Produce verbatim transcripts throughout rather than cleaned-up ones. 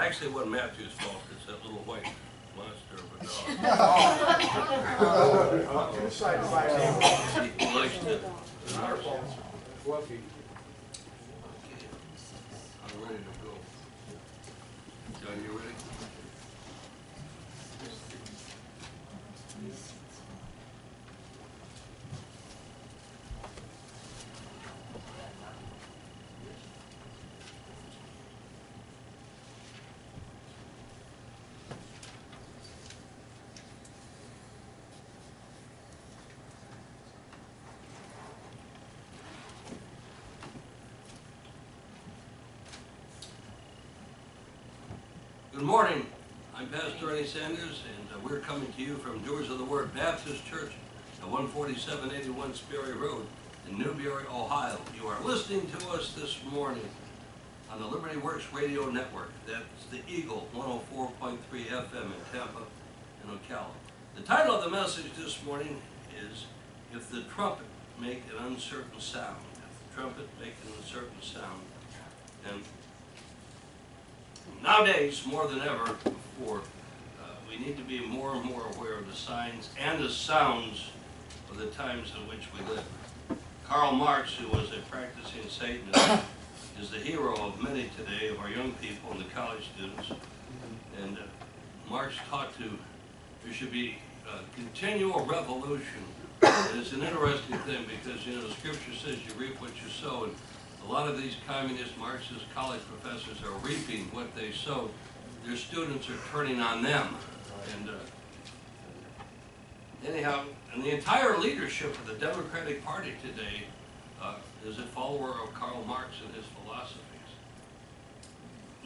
Actually, it wasn't Matthew's fault. It's that little white monster of a dog. It's our fault. Fluffy. I'm ready to go. John, you ready? Good morning. I'm Pastor Ernie Sanders, and uh, we're coming to you from Doers of the Word Baptist Church at one forty-seven eighty-one Sperry Road in Newberry, Ohio. You are listening to us this morning on the Liberty Works Radio Network. That's the Eagle one oh four point three F M in Tampa and Ocala. The title of the message this morning is, If the Trumpet Make an Uncertain Sound. If the Trumpet Make an Uncertain Sound. And nowadays, more than ever before, uh, we need to be more and more aware of the signs and the sounds of the times in which we live. Karl Marx, who was a practicing Satanist, is the hero of many today, of our young people and the college students. And uh, Marx taught to, there should be a continual revolution. And it's an interesting thing because, you know, the scripture says you reap what you sow. And a lot of these communist Marxist college professors are reaping what they sow. Their students are turning on them. And uh, anyhow, and the entire leadership of the Democratic Party today uh, is a follower of Karl Marx and his philosophies.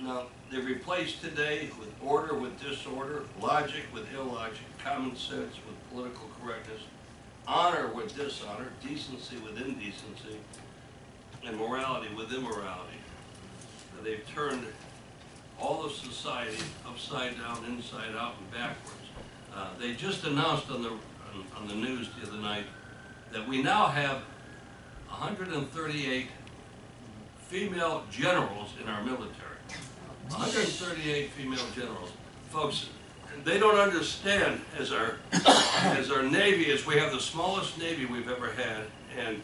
Now, they replace today with order with disorder, logic with illogic, common sense with political correctness, honor with dishonor, decency with indecency, and morality with immorality. They've turned all of society upside down, inside out, and backwards. Uh, they just announced on the, on, on the news the other night that we now have one hundred thirty-eight female generals in our military. one hundred thirty-eight female generals. Folks, they don't understand, as our, as our Navy is, we have the smallest Navy we've ever had, and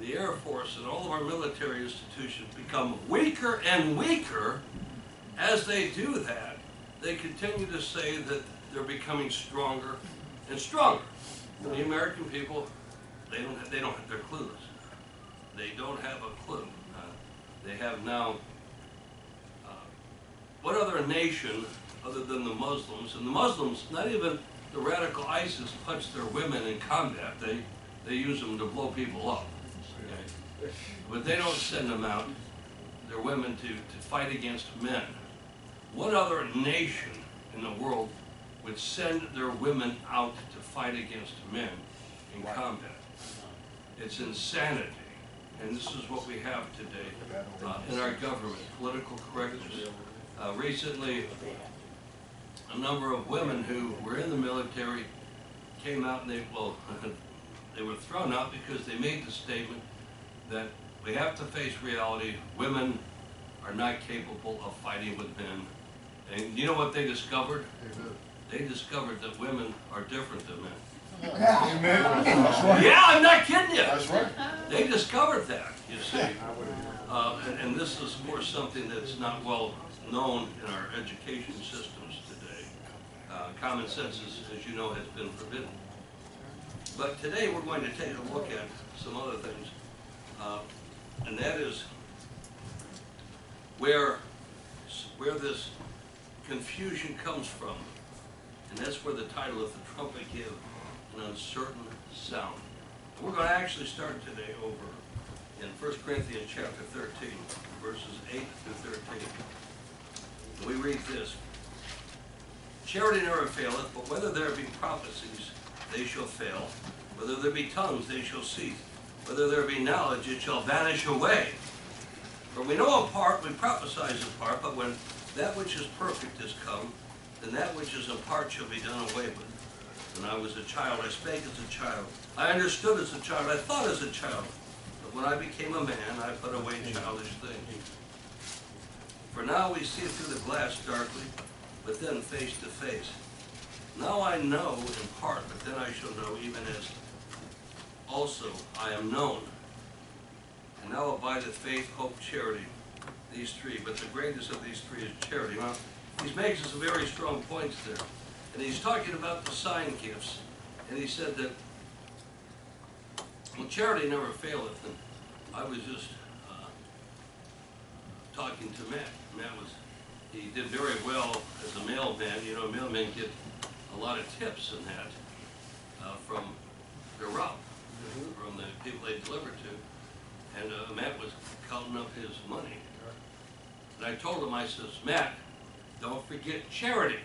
the Air Force and all of our military institutions become weaker and weaker. As they do that, they continue to say that they're becoming stronger and stronger. The American people, they don't have, they don't have, they're clueless. They don't have a clue. Uh, they have now, uh, what other nation other than the Muslims, and the Muslims, not even the radical ISIS puts their women in combat. They, they use them to blow people up. Okay. But they don't send them out, their women, to, to fight against men. What other nation in the world would send their women out to fight against men in combat? It's insanity. And this is what we have today uh, in our government, political correctness. Uh, recently, a number of women who were in the military came out and they, well, they were thrown out because they made the statement that we have to face reality. Women are not capable of fighting with men. And you know what they discovered? They discovered that women are different than men. Yeah, I'm not kidding you. They discovered that, you see. Uh, and, and this is more something that's not well known in our education systems today. Uh, common sense, is, as you know, has been forbidden. But today we're going to take a look at some other things. Uh, and that is where, where this confusion comes from. And that's where the title of the trumpet give an uncertain sound. And we're going to actually start today over in First Corinthians chapter thirteen, verses eight through thirteen. And we read this. Charity never faileth, but whether there be prophecies, they shall fail. Whether there be tongues, they shall cease. Whether there be knowledge, it shall vanish away. For we know in part, we prophesy in part, but when that which is perfect is come, then that which is in part shall be done away with. When I was a child, I spake as a child. I understood as a child. I thought as a child. But when I became a man, I put away childish things. For now we see through the glass darkly, but then face to face. Now I know in part, but then I shall know even as also I am known. And now abideth faith, hope, charity, these three. But the greatest of these three is charity. Well, he makes some very strong points there. And he's talking about the sign gifts. And he said that, well, charity never faileth. And I was just uh, talking to Matt. Matt was, he did very well as a mailman. You know, mailmen get a lot of tips in that uh, from their route, mm-hmm. from the people they deliver to. And uh, Matt was counting up his money. And I told him, I says, Matt, don't forget charity.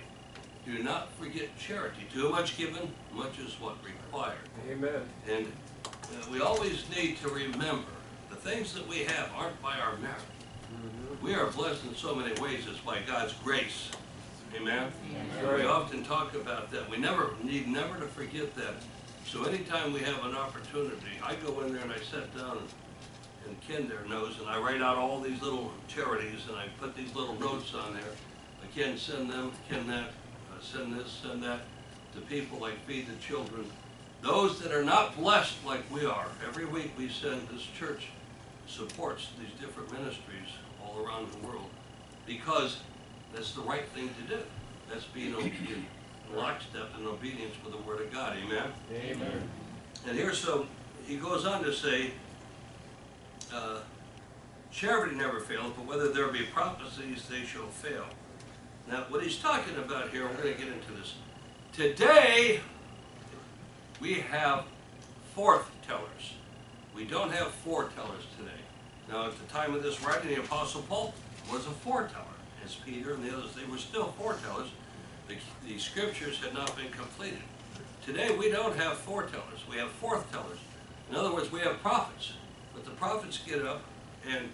Do not forget charity. Too much given, much is what required. Amen. And uh, we always need to remember the things that we have aren't by our merit. Mm-hmm. We are blessed in so many ways. It's by God's grace. Amen? Amen. We often talk about that. We never need never to forget that. So anytime we have an opportunity, I go in there and I sit down and, and Ken there knows, and I write out all these little charities and I put these little notes on there. I can send them, can that, uh, send this, send that to people like feed the children. Those that are not blessed like we are, every week we send, this church supports these different ministries all around the world because that's the right thing to do. That's being in lockstep and obedience with the Word of God. Amen? Amen. And here, so he goes on to say, uh, charity never fails, but whether there be prophecies, they shall fail. Now, what he's talking about here, we're going to get into this. Today, we have forth tellers. We don't have foretellers today. Now, at the time of this writing, the Apostle Paul was a foreteller. As Peter and the others, they were still foretellers. The, the scriptures had not been completed. Today, we don't have foretellers. We have forthtellers. In other words, we have prophets. But the prophets get up, and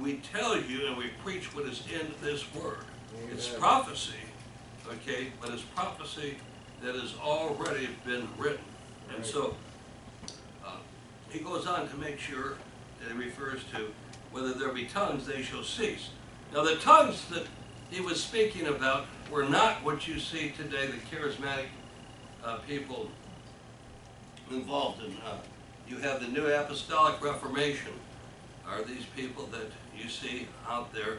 we tell you, and we preach what is in this word. It's prophecy, okay, but it's prophecy that has already been written. And so uh, he goes on to make sure that he refers to whether there be tongues, they shall cease. Now the tongues that he was speaking about were not what you see today, the charismatic uh, people involved in. Uh, you have the New Apostolic Reformation, are these people that you see out there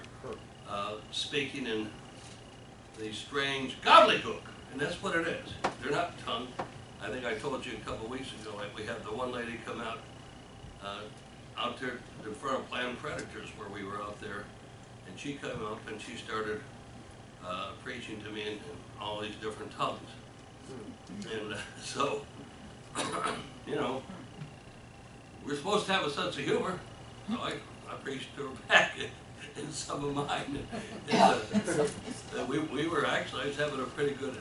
Uh, speaking in the strange gobbledygook, and that's what it is. They're not tongue. I think I told you a couple weeks ago, like we had the one lady come out uh, out there in front of Planned Predators where we were out there, and she came up and she started uh, preaching to me in, in all these different tongues. And uh, so, you know, we're supposed to have a sense of humor, so I, I preached to her back. In some of mine, and, uh, we, we were actually, I was having a pretty good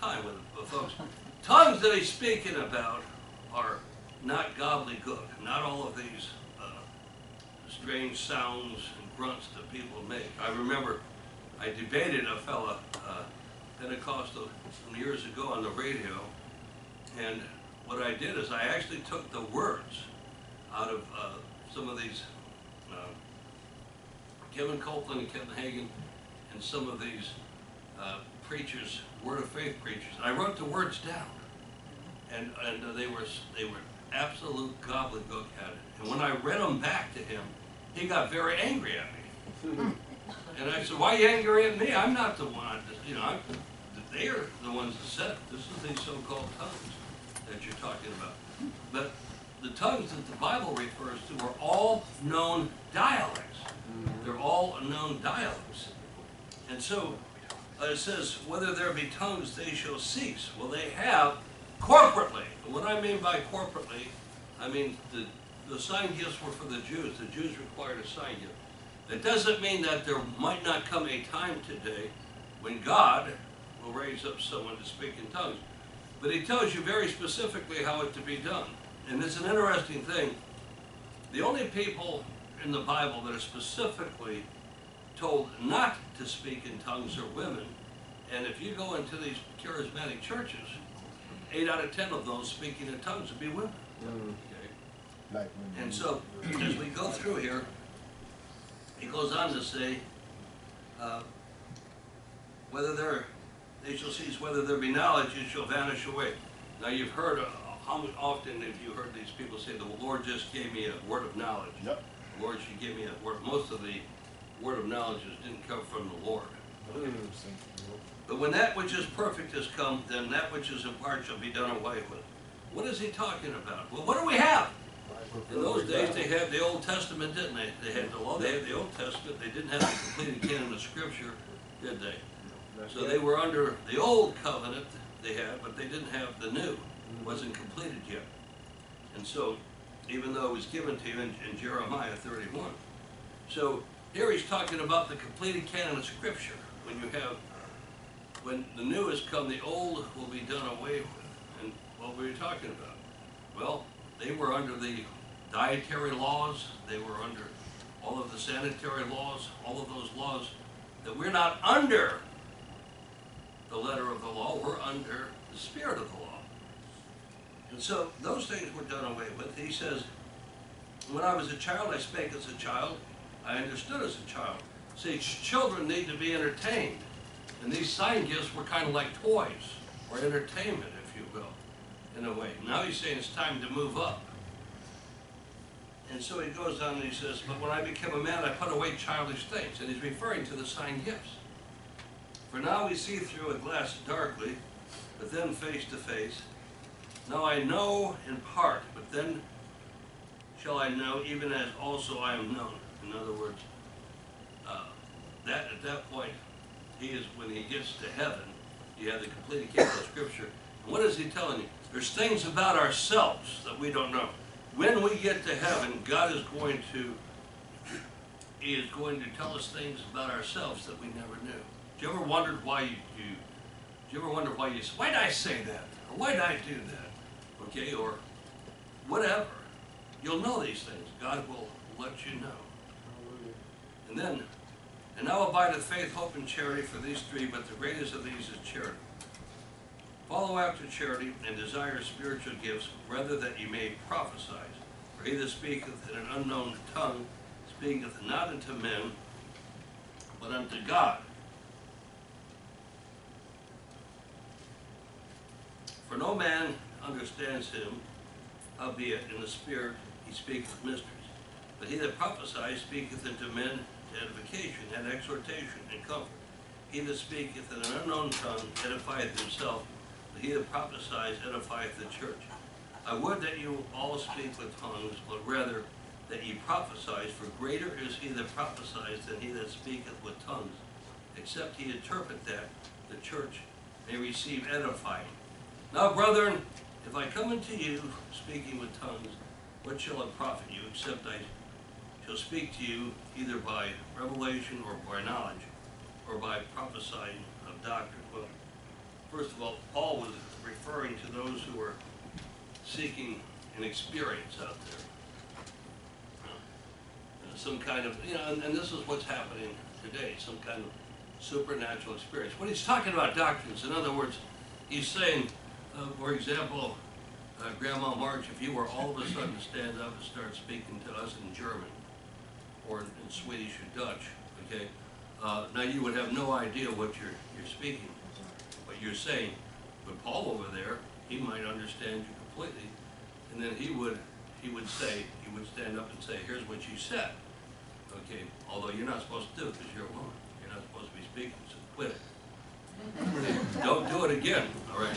time with the folks. Tongues that he's speaking about are not gobbledygook, not all of these uh, strange sounds and grunts that people make. I remember I debated a fella, uh, Pentecostal, years ago on the radio, and what I did is I actually took the words out of uh, some of these uh, Kevin Copeland and Kevin Hagen and some of these uh, preachers, Word of Faith preachers. And I wrote the words down, and and uh, they were they were absolute gobbledygook at it. And when I read them back to him, he got very angry at me. And I said, "Why are you angry at me? I'm not the one. That, you know, I'm, they are the ones that said it. This is these so-called tongues that you're talking about." But the tongues that the Bible refers to are all known dialects. They're all known dialects. And so uh, it says, whether there be tongues, they shall cease. Well, they have corporately. And what I mean by corporately, I mean the, the sign gifts were for the Jews. The Jews required a sign gift. That doesn't mean that there might not come a time today when God will raise up someone to speak in tongues. But he tells you very specifically how it to be done. And it's an interesting thing. The only people in the Bible that are specifically told not to speak in tongues are women. And if you go into these charismatic churches, eight out of ten of those speaking in tongues would be women. Okay. And so, as we go through here, he goes on to say, uh, whether there, they shall cease, whether there be knowledge, it shall vanish away. Now you've heard, uh, how often have you heard these people say, the Lord just gave me a word of knowledge. Yep. The Lord should give me a word. Most of the word of knowledge didn't come from the Lord. Okay. But when that which is perfect has come, then that which is in part shall be done away with. What is he talking about? Well, what do we have? In those days, they had the Old Testament, didn't they? They had the law, they had the Old Testament. They didn't have the completed canon of Scripture, did they? So they were under the Old Covenant they had, but they didn't have the New. It wasn't completed yet. And so, even though it was given to you in, in Jeremiah thirty-one. So, here he's talking about the completed canon of Scripture. When you have, when the New has come, the Old will be done away with. And what were you talking about? Well, they were under the dietary laws, they were under all of the sanitary laws, all of those laws that we're not under the letter of the law, we're under the spirit of the law. And so those things were done away with. He says, when I was a child, I spake as a child, I understood as a child. See, children need to be entertained. And these sign gifts were kind of like toys, or entertainment, if you will, in a way. Now he's saying it's time to move up. And so he goes on and he says, but when I became a man, I put away childish things. And he's referring to the sign gifts. For now we see through a glass darkly, but then face to face. Now I know in part, but then shall I know, even as also I am known. In other words, uh, that at that point, he is, when he gets to heaven, you have the completed canon of Scripture. And what is he telling you? There's things about ourselves that we don't know. When we get to heaven, God is going to, he is going to tell us things about ourselves that we never knew. Do you ever wondered why you, you do you ever wonder why you, why did I say that? Or why did I do that? Okay, or whatever. You'll know these things. God will let you know. And then, and now abideth faith, hope, and charity, for these three, but the greatest of these is charity. Follow after charity, and desire spiritual gifts, rather that ye may prophesy. For he that speaketh in an unknown tongue speaketh not unto men, but unto God. For no man understands him, albeit in the spirit he speaketh mysteries. But he that prophesies speaketh unto men to edification, and exhortation, and comfort. He that speaketh in an unknown tongue edifieth himself, but he that prophesies edifieth the church. I would that you all speak with tongues, but rather that ye prophesy, for greater is he that prophesies than he that speaketh with tongues, except he interpret that the church may receive edifying. Now, brethren, if I come unto you speaking with tongues, what shall it profit you, except I shall speak to you either by revelation or by knowledge, or by prophesying of doctrine? Well, first of all, Paul was referring to those who were seeking an experience out there. Uh, some kind of, you know, and, and this is what's happening today, some kind of supernatural experience. When he's talking about doctrines, in other words, he's saying, uh, for example, uh, Grandma March, if you were all of a sudden to stand up and start speaking to us in German, or in, in Swedish or Dutch, okay? Uh, now you would have no idea what you're, you're speaking, what you're saying. But Paul over there, he might understand you completely, and then he would, he would say, he would stand up and say, here's what you said, okay? Although you're not supposed to do it because you're a woman. You're not supposed to be speaking, so quit it. Don't do it again, all right?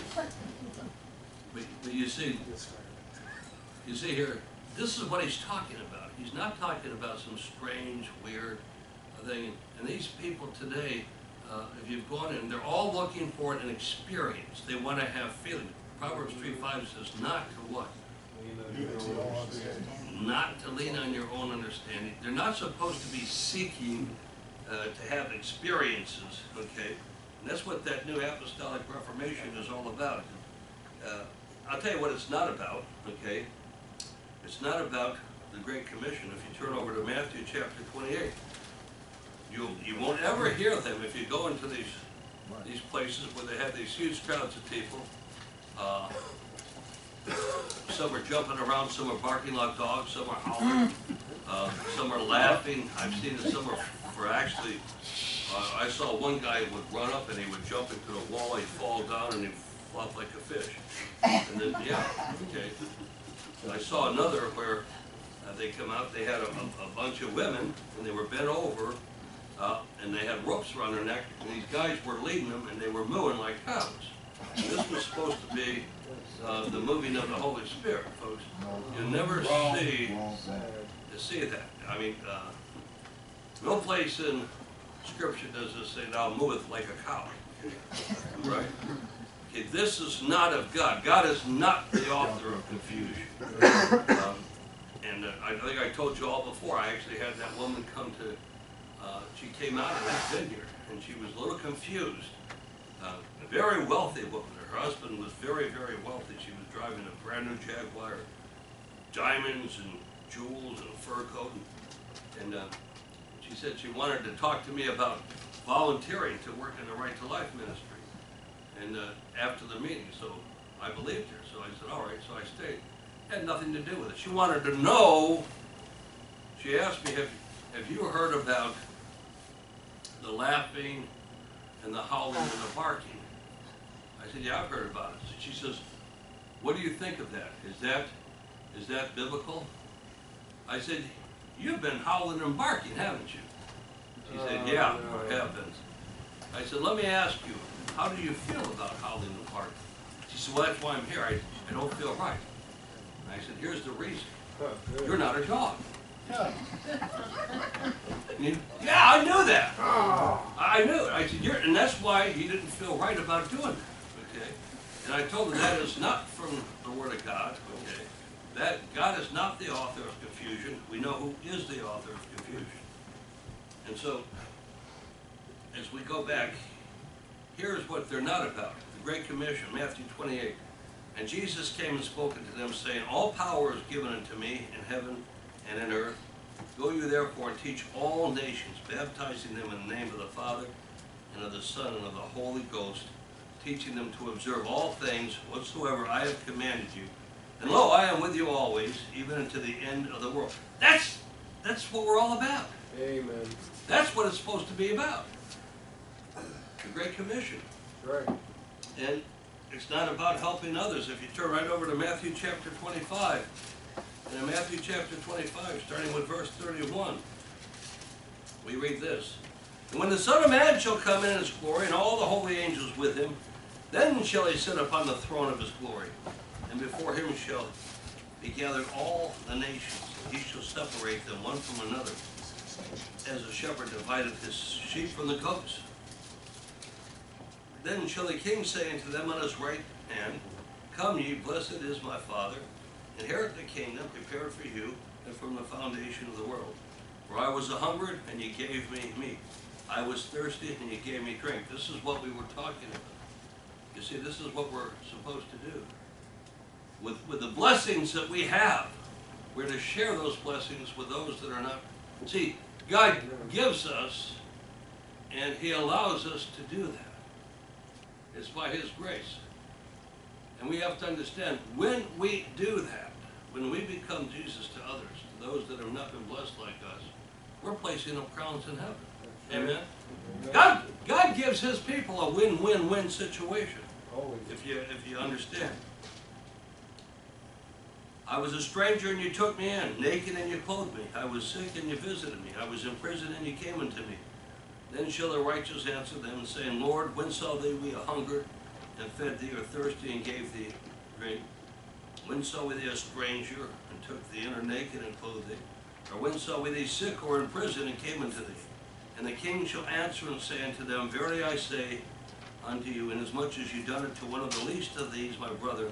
But, but you see, you see here, this is what he's talking about. He's not talking about some strange, weird thing. And these people today, uh, if you've gone in, they're all looking for an experience. They want to have feeling. Proverbs three five says not to what? Not to lean on your own understanding. They're not supposed to be seeking uh, to have experiences, okay? And that's what that New Apostolic Reformation is all about. Uh, I'll tell you what it's not about, okay? It's not about the Great Commission. If you turn over to Matthew chapter twenty-eight, You, you won't ever hear them if you go into these these places where they have these huge crowds of people. Uh, some are jumping around, some are barking like dogs, some are howling, uh, some are laughing. I've seen that some are, are actually Uh, I saw one guy would run up and he would jump into the wall, he'd fall down, and he'd flop like a fish. And then, yeah, okay. And I saw another where uh, they come out, they had a, a, a bunch of women, and they were bent over, uh, and they had ropes around their neck, and these guys were leading them, and they were mooing like cows. And this was supposed to be uh, the moving of the Holy Spirit, folks. You never see, you see that. I mean, uh, no place in Scripture does this say, thou moveth like a cow. Right? Okay, this is not of God. God is not the author of confusion. Um, and uh, I think I told you all before, I actually had that woman come to, uh, she came out of that vineyard, and she was a little confused. Uh, a very wealthy woman. Her husband was very, very wealthy. She was driving a brand new Jaguar, diamonds and jewels and a fur coat. And, and uh, she said she wanted to talk to me about volunteering to work in the Right to Life ministry. And uh, after the meeting, so I believed her. So I said, all right, so I stayed. It had nothing to do with it. She wanted to know, she asked me, have, have you heard about the laughing and the howling and the barking? I said, yeah, I've heard about it. So she says, what do you think of that? Is that, is that biblical? I said, you've been howling and barking, haven't you? She uh, said, yeah, I have been. I said, let me ask you, how do you feel about howling and barking? She said, well, that's why I'm here. I, I don't feel right. And I said, here's the reason. You're not a dog. Yeah, I knew that. I knew it. I said, you're, and that's why you didn't feel right about doing that. Okay? And I told her that is not from the Word of God. Okay? That God is not the author of confusion. We know who is the author of confusion. And so, as we go back, here's what they're not about. The Great Commission, Matthew twenty-eight. And Jesus came and spoke unto them, saying, all power is given unto me in heaven and in earth. Go you therefore and teach all nations, baptizing them in the name of the Father, and of the Son, and of the Holy Ghost, teaching them to observe all things whatsoever I have commanded you. And lo, I am with you always, even unto the end of the world. That's, that's what we're all about. Amen. That's what it's supposed to be about. The Great Commission. Right. And it's not about helping others. If you turn right over to Matthew chapter twenty-five, and in Matthew chapter twenty-five, starting with verse thirty-one, we read this. And when the Son of Man shall come in his glory, and all the holy angels with him, then shall he sit upon the throne of his glory. And before him shall be gathered all the nations, and he shall separate them one from another, as a shepherd divideth his sheep from the goats. Then shall the King say unto them on his right hand, come ye, blessed is my Father, inherit the kingdom prepared for you, and from the foundation of the world. For I was a hungered, and ye gave me meat. I was thirsty, and ye gave me drink. This is what we were talking about. You see, this is what we're supposed to do. With, with the blessings that we have, we're to share those blessings with those that are not. See, God gives us, and He allows us to do that. It's by His grace. And we have to understand, when we do that, when we become Jesus to others, to those that have not been blessed like us, we're placing them crowns in heaven. Amen? God, God gives His people a win-win-win situation, if you, if you understand. I was a stranger, and you took me in, naked, and you clothed me. I was sick, and you visited me. I was in prison, and you came unto me. Then shall the righteous answer them, saying, Lord, when saw thee we a hungered, and fed thee, or thirsty, and gave thee drink? When saw we thee a stranger, and took thee in, or naked, and clothed thee? Or when saw we thee sick, or in prison, and came unto thee? And the King shall answer and say unto them, verily I say unto you, inasmuch as you done it to one of the least of these, my brother,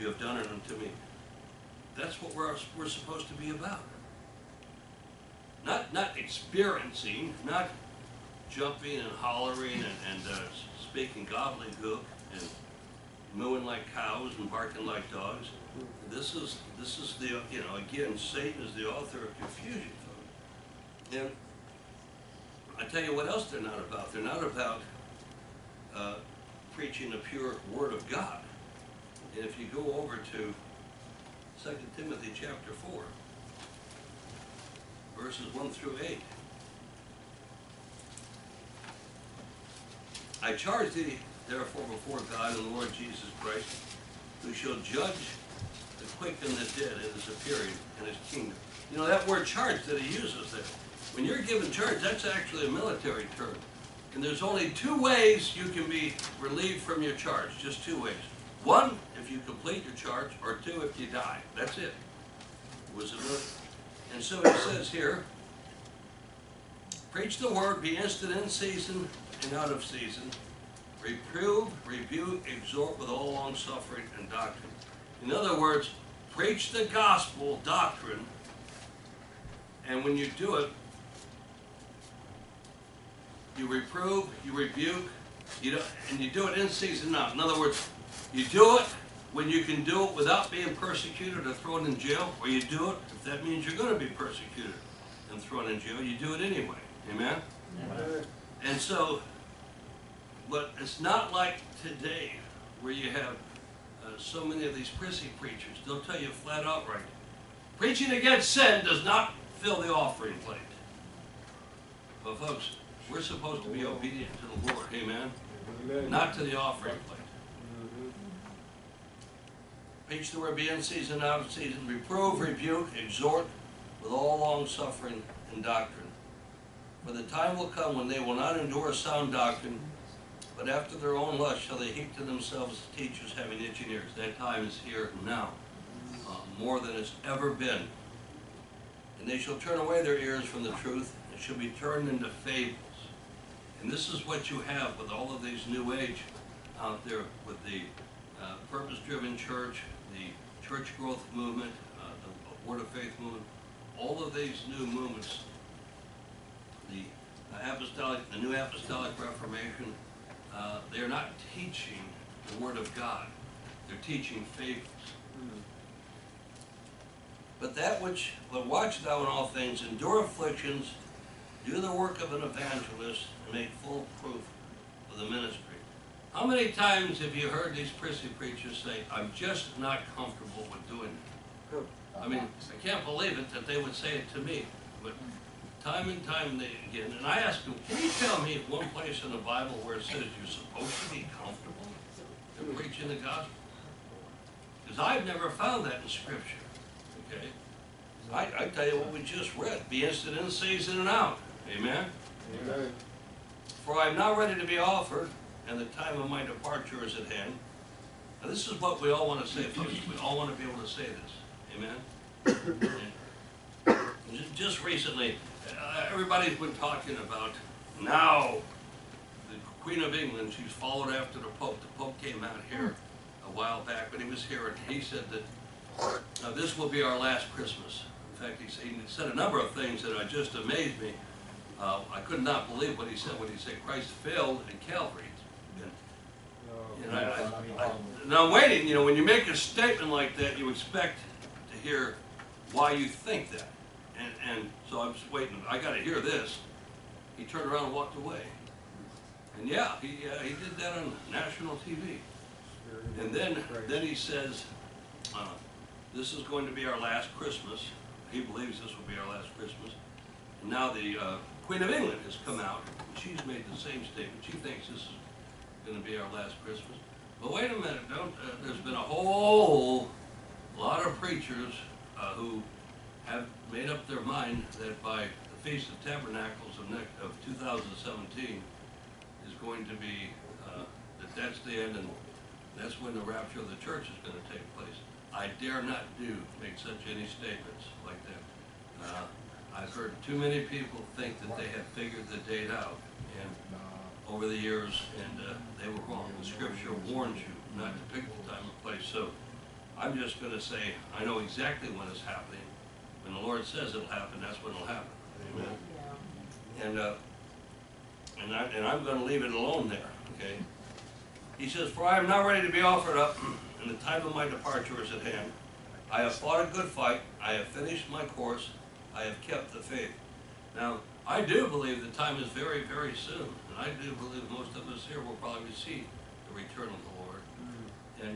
you have done it unto me. That's what we're, we're supposed to be about. Not, not experiencing, not jumping and hollering and, and uh, speaking gobbledygook and mooing like cows and barking like dogs. This is, this is the, you know, again, Satan is the author of confusion. And I tell you what else they're not about. They're not about uh, preaching the pure Word of God. And if you go over to Second Timothy chapter four, verses one through eight. I charge thee, therefore, before God and the Lord Jesus Christ, who shall judge the quick and the dead in his appearing in his kingdom. You know, that word charge that he uses there, when you're given charge, that's actually a military term. And there's only two ways you can be relieved from your charge, just two ways. One, if you complete your charge, or two, if you die. That's it. It was a military. And so it says here, preach the word, be instant in season and out of season. Reprove, rebuke, exhort with all long suffering and doctrine. In other words, preach the gospel doctrine, and when you do it, you reprove, you rebuke, you don't, and you do it in season and out. In other words, you do it when you can do it without being persecuted or thrown in jail, or you do it if that means you're going to be persecuted and thrown in jail. You do it anyway. Amen? Amen. And so, but it's not like today where you have uh, so many of these prissy preachers. They'll tell you flat out right, preaching against sin does not fill the offering plate. But folks, we're supposed to be obedient to the Lord. Amen? Amen. Not to the offering plate. Preach the word, be in season, out of season. Reprove, rebuke, exhort with all long suffering and doctrine. For the time will come when they will not endure sound doctrine, but after their own lust shall they heap to themselves teachers having itching ears. That time is here now, uh, more than it's ever been. And they shall turn away their ears from the truth, and shall be turned into fables. And this is what you have with all of these New Age out there, with the uh, purpose-driven church, the church growth movement, uh, the Word of Faith movement, all of these new movements, the uh, apostolic, the New Apostolic Reformation. Uh, they are not teaching the Word of God. They're teaching fables. Mm. But that which, but watch thou in all things, endure afflictions, do the work of an evangelist, and make full proof of the ministry. How many times have you heard these prissy preachers say, I'm just not comfortable with doing it? I mean, I can't believe it that they would say it to me. But time and time again, and I asked him, can you tell me one place in the Bible where it says you're supposed to be comfortable in preaching the gospel? Because I've never found that in Scripture, okay? I, I tell you what we just read, be instant in season and out, amen? Amen. For I am now ready to be offered, and the time of my departure is at hand. Now this is what we all want to say, folks. We all want to be able to say this, amen? And just recently, Uh, everybody's been talking about now the Queen of England, she's followed after the Pope. The Pope came out here a while back when he was here, and he said that now this will be our last Christmas. In fact, he said, he said a number of things that are just amazed me. Uh, I could not believe what he said when he said Christ failed at Calvary. And, you know, I, I, I, now I'm waiting, you know, when you make a statement like that, you expect to hear why you think that. And, and so I was waiting. I got to hear this. He turned around and walked away. And yeah, he uh, he did that on national T V. And then then he says, uh, "This is going to be our last Christmas." He believes this will be our last Christmas. And now the uh, Queen of England has come out. And she's made the same statement. She thinks this is going to be our last Christmas. But wait a minute! Don't. Uh, there's been a whole lot of preachers uh, who have made up their mind that by the Feast of Tabernacles of, next, of two thousand seventeen is going to be, uh, that that's the end, and that's when the rapture of the church is going to take place. I dare not do make such any statements like that. Uh, I've heard too many people think that they have figured the date out and over the years, and uh, they were wrong. The Scripture warns you not to pick the time and place. So I'm just going to say I know exactly when it's happening. When the Lord says it'll happen, that's when it'll happen. Amen. Yeah. And uh, and I and I'm going to leave it alone there. Okay. He says, "For I am now ready to be offered up, and the time of my departure is at hand. I have fought a good fight. I have finished my course. I have kept the faith." Now, I do believe the time is very, very soon, and I do believe most of us here will probably see the return of the Lord. Mm-hmm. And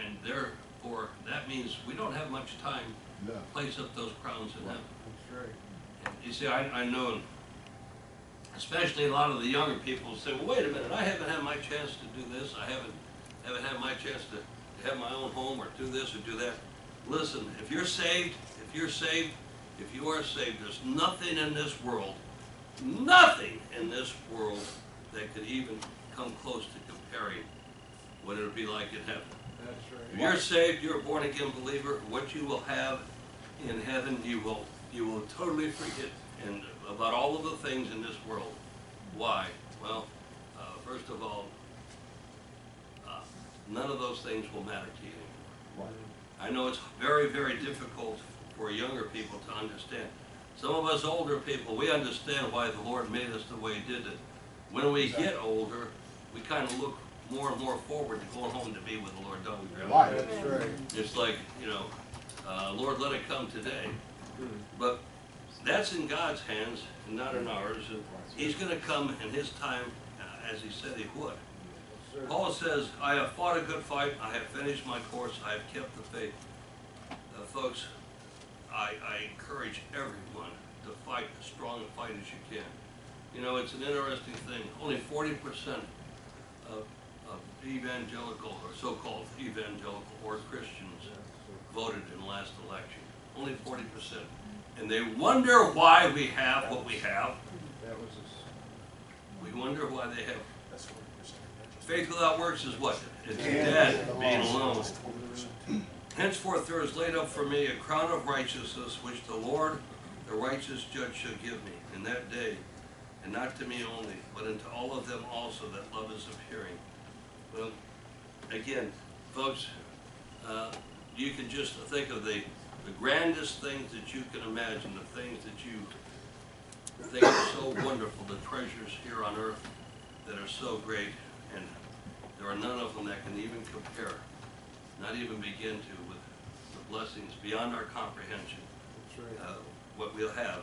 and therefore, that means we don't have much time. No. Place up those crowns in heaven. That's right. And you see, I, I know especially a lot of the younger people say, well, wait a minute, I haven't had my chance to do this. I haven't, haven't had my chance to, to have my own home or do this or do that. Listen, if you're saved, if you're saved, if you are saved, there's nothing in this world, nothing in this world that could even come close to comparing what it would be like in heaven. That's right. If you're saved, you're a born-again believer, what you will have in heaven, you will, you will totally forget and about all of the things in this world. Why? Well, uh, first of all, uh, none of those things will matter to you anymore. I know it's very, very difficult for younger people to understand. Some of us older people, we understand why the Lord made us the way He did it. When we exactly. get older, we kind of look more and more forward to going home to be with the Lord, don't we? Right, that's right. It's like, you know, uh, Lord, let it come today. Mm. But that's in God's hands and not in ours. And He's going to come in His time uh, as He said He would. Yes, Paul says, I have fought a good fight. I have finished my course. I have kept the faith. Uh, folks, I, I encourage everyone to fight as strong a fight as you can. You know, it's an interesting thing. Only forty percent of, of evangelical or so-called evangelical or Christians voted in the last election. Only forty percent. And they wonder why we have what we have. That was we wonder why they have. Faith without works is what? It's dead, being alone. Henceforth there is laid up for me a crown of righteousness, which the Lord, the righteous judge, shall give me in that day, and not to me only, but unto all of them also that love is appearing. Well, again, folks, uh, you can just think of the the grandest things that you can imagine, the things that you think are so wonderful, the treasures here on earth that are so great, and there are none of them that can even compare, not even begin to, with the blessings beyond our comprehension, uh, what we'll have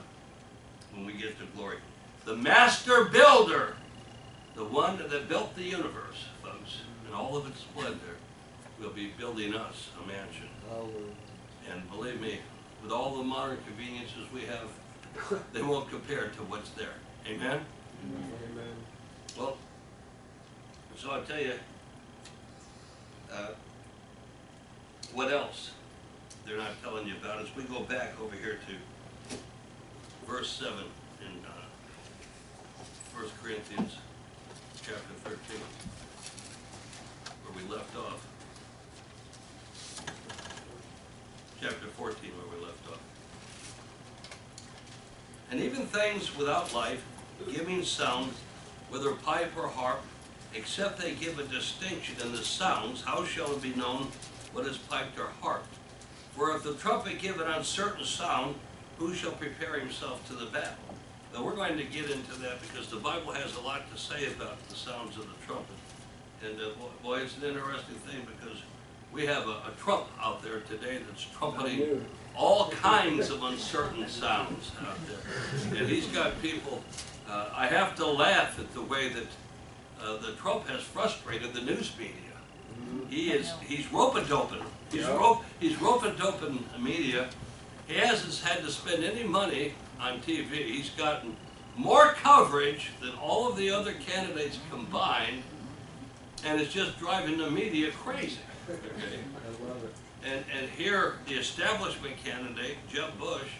when we get to glory. The master builder, the one that built the universe, folks, and all of its splendor, will be building us a mansion. And believe me, with all the modern conveniences we have, they won't compare to what's there. Amen? Amen. Well, so I'll tell you, uh, what else they're not telling you about is we go back over here to verse seven in uh, First Corinthians chapter thirteen, where we left off. Chapter fourteen, where we left off. And even things without life, giving sound, whether pipe or harp, except they give a distinction in the sounds, how shall it be known what is piped or harped? For if the trumpet give an uncertain sound, who shall prepare himself to the battle? Now we're going to get into that because the Bible has a lot to say about the sounds of the trumpet. And uh, boy, it's an interesting thing because we have a, a trump out there today that's trumpeting all kinds of uncertain sounds out there. And he's got people, uh, I have to laugh at the way that uh, the Trump has frustrated the news media. He is, he's rope-a-doping. He's, rope, he's rope-a-doping media. He hasn't had to spend any money on T V. He's gotten more coverage than all of the other candidates combined, and it's just driving the media crazy. Okay. I love it. And, and here, the establishment candidate, Jeb Bush,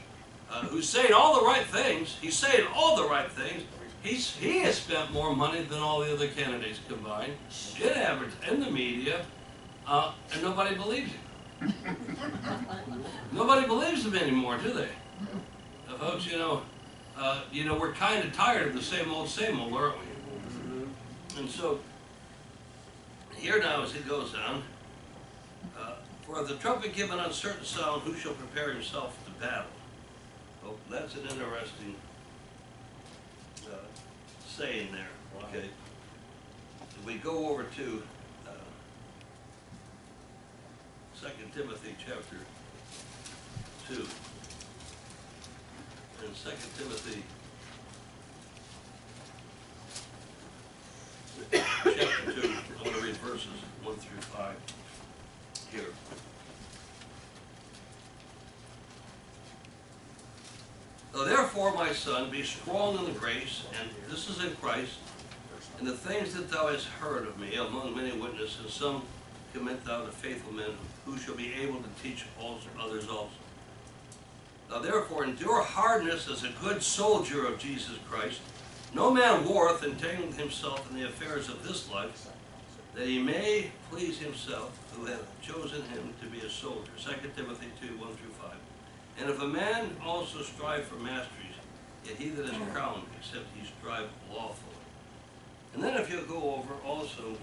uh, who's saying all the right things, he's saying all the right things, he's, he has spent more money than all the other candidates combined, in average, in the media, uh, and nobody believes him. Nobody believes him anymore, do they? Now, folks, you know, uh, you know, we're kind of tired of the same old, same old, aren't we? And so, here now, as it goes on, Uh, for the trumpet give an uncertain sound, who shall prepare himself to battle? Well, that's an interesting uh, saying there. Wow. Okay, if we go over to uh, Second Timothy chapter two, and Second Timothy chapter two. I'm going to read verses one through five. Here. Therefore, therefore, my son, be strong in the grace, and this is in Christ, and the things that thou hast heard of me among many witnesses, some commit thou to faithful men, who shall be able to teach also, others also. Now therefore endure hardness as a good soldier of Jesus Christ. No man warreth entangling himself in the affairs of this life, that he may please himself who hath chosen him to be a soldier. Second Timothy two, one through five. And if a man also strive for masteries, yet he that is crowned, except he strive lawfully. And then if you'll go over also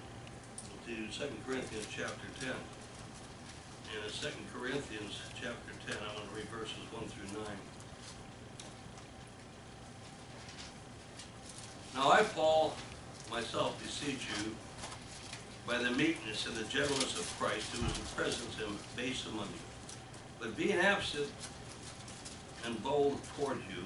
to Second Corinthians chapter ten. And in Second Corinthians chapter ten, I want to read verses one through nine. Now I, Paul, myself beseech you, by the meekness and the gentleness of Christ, who is in presence and base among you. But being absent and bold toward you,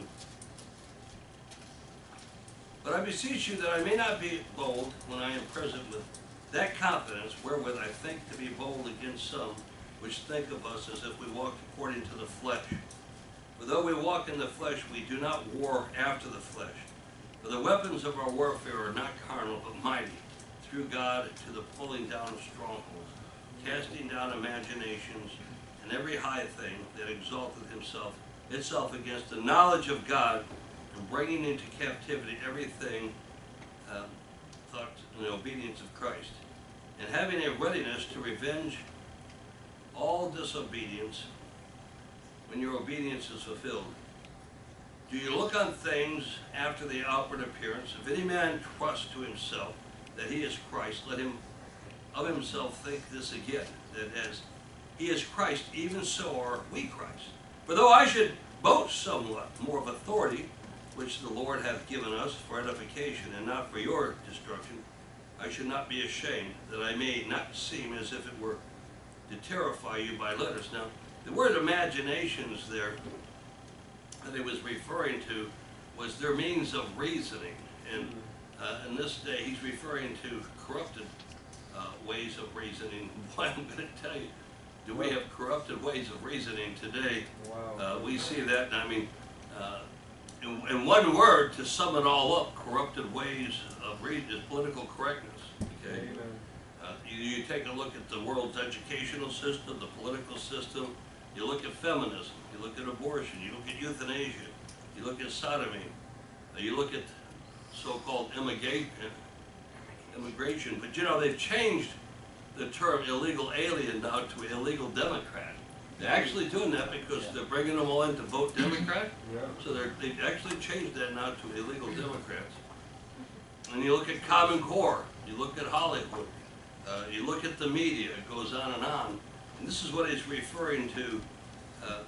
but I beseech you that I may not be bold when I am present with that confidence wherewith I think to be bold against some which think of us as if we walked according to the flesh. For though we walk in the flesh, we do not war after the flesh. For the weapons of our warfare are not carnal, but mighty, through God to the pulling down of strongholds, casting down imaginations, and every high thing that exalteth himself itself against the knowledge of God, and bringing into captivity everything uh, thought in the obedience of Christ, and having a readiness to revenge all disobedience when your obedience is fulfilled. Do you look on things after the outward appearance? If any man trust to himself that he is Christ, let him of himself think this again, that as he is Christ, even so are we Christ. For though I should boast somewhat more of authority, which the Lord hath given us for edification and not for your destruction, I should not be ashamed, that I may not seem as if it were to terrify you by letters. Now, the word imaginations there that it was referring to was their means of reasoning. And uh, in this day, he's referring to corrupted uh, ways of reasoning. Boy, I'm going to tell you, do we have corrupted ways of reasoning today? Wow. Uh, we see that, and I mean, uh, In, in one word, to sum it all up, corrupted ways of reading is political correctness. Okay, uh, you, you take a look at the world's educational system, the political system. You look at feminism. You look at abortion. You look at euthanasia. You look at sodomy. Uh, you look at so-called immigration. Immigration. But you know they've changed the term illegal alien now to illegal Democrat. They're actually doing that because yeah. they're bringing them all in to vote Democrat. Yeah. So they're, they've actually changed that now to illegal Democrats. And you look at Common Core, you look at Hollywood, uh, you look at the media, it goes on and on. And this is what he's referring to uh,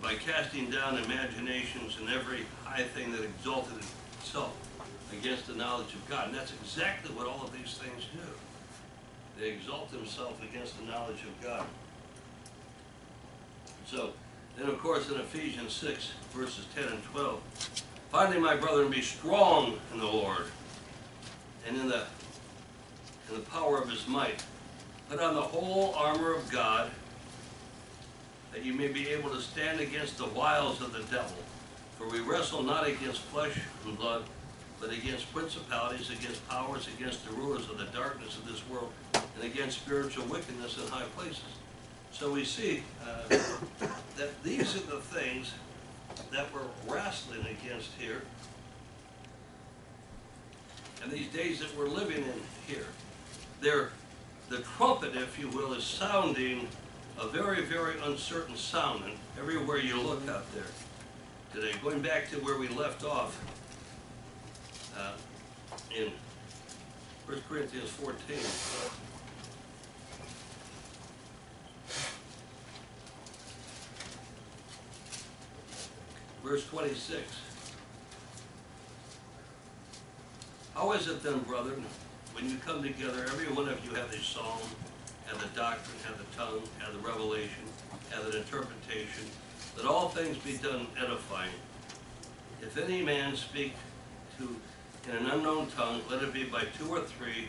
by casting down imaginations and every high thing that exalted itself against the knowledge of God. And that's exactly what all of these things do. They exalt themselves against the knowledge of God. So, then of course in Ephesians six, verses ten and twelve, finally, my brethren, be strong in the Lord and in the, in the power of his might. Put on the whole armor of God, that you may be able to stand against the wiles of the devil. For we wrestle not against flesh and blood, but against principalities, against powers, against the rulers of the darkness of this world, and against spiritual wickedness in high places. So we see uh, that these are the things that we're wrestling against here, and these days that we're living in here. They're, the trumpet, if you will, is sounding a very, very uncertain sound everywhere you look out there today. Going back to where we left off uh, in First Corinthians fourteen. Verse twenty-six. How is it then, brethren, when you come together, every one of you hath a psalm, hath a doctrine, hath a tongue, hath a revelation, hath an interpretation, that all things be done edifying. If any man speak to in an unknown tongue, let it be by two or three,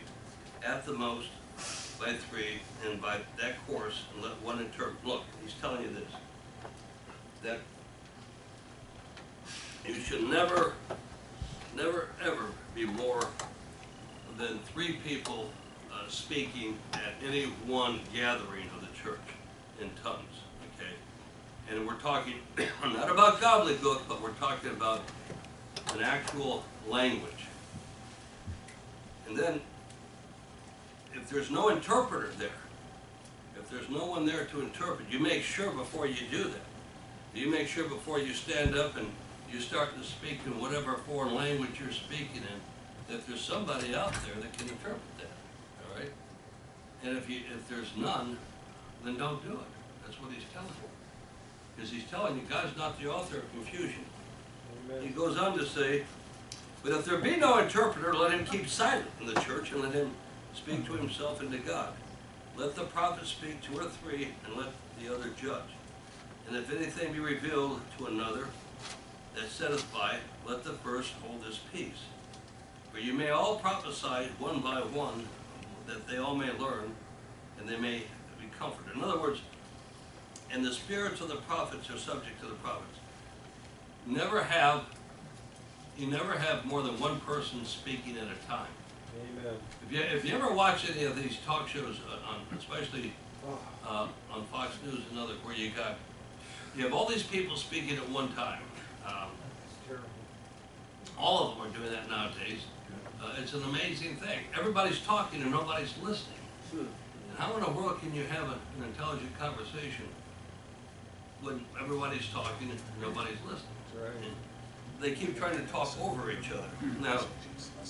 at the most, by three, and by that course, and let one interpret. Look, he's telling you this. That You should never, never, ever be more than three people uh, speaking at any one gathering of the church in tongues. Okay, and we're talking not about gobbledygook, but we're talking about an actual language. And then, if there's no interpreter there, if there's no one there to interpret, you make sure before you do that. You make sure before you stand up and you start to speak in whatever foreign language you're speaking in, that there's somebody out there that can interpret that, all right? And if, you, if there's none, then don't do it. That's what he's telling you. Because he's telling you God's not the author of confusion. Amen. He goes on to say, but if there be no interpreter, let him keep silent in the church and let him speak to himself and to God. Let the prophet speak two or three and let the other judge. And if anything be revealed to another that setteth by, let the first hold his peace. For you may all prophesy one by one, that they all may learn, and they may be comforted. In other words, and the spirits of the prophets are subject to the prophets. Never have, you never have more than one person speaking at a time. Amen. If you, if you ever watch any of these talk shows, on, especially uh, on Fox News and others, where you got, you have all these people speaking at one time. Um, all of them are doing that nowadays. Uh, it's an amazing thing. Everybody's talking and nobody's listening. And how in the world can you have a, an intelligent conversation when everybody's talking and nobody's listening? And they keep trying to talk over each other. Now,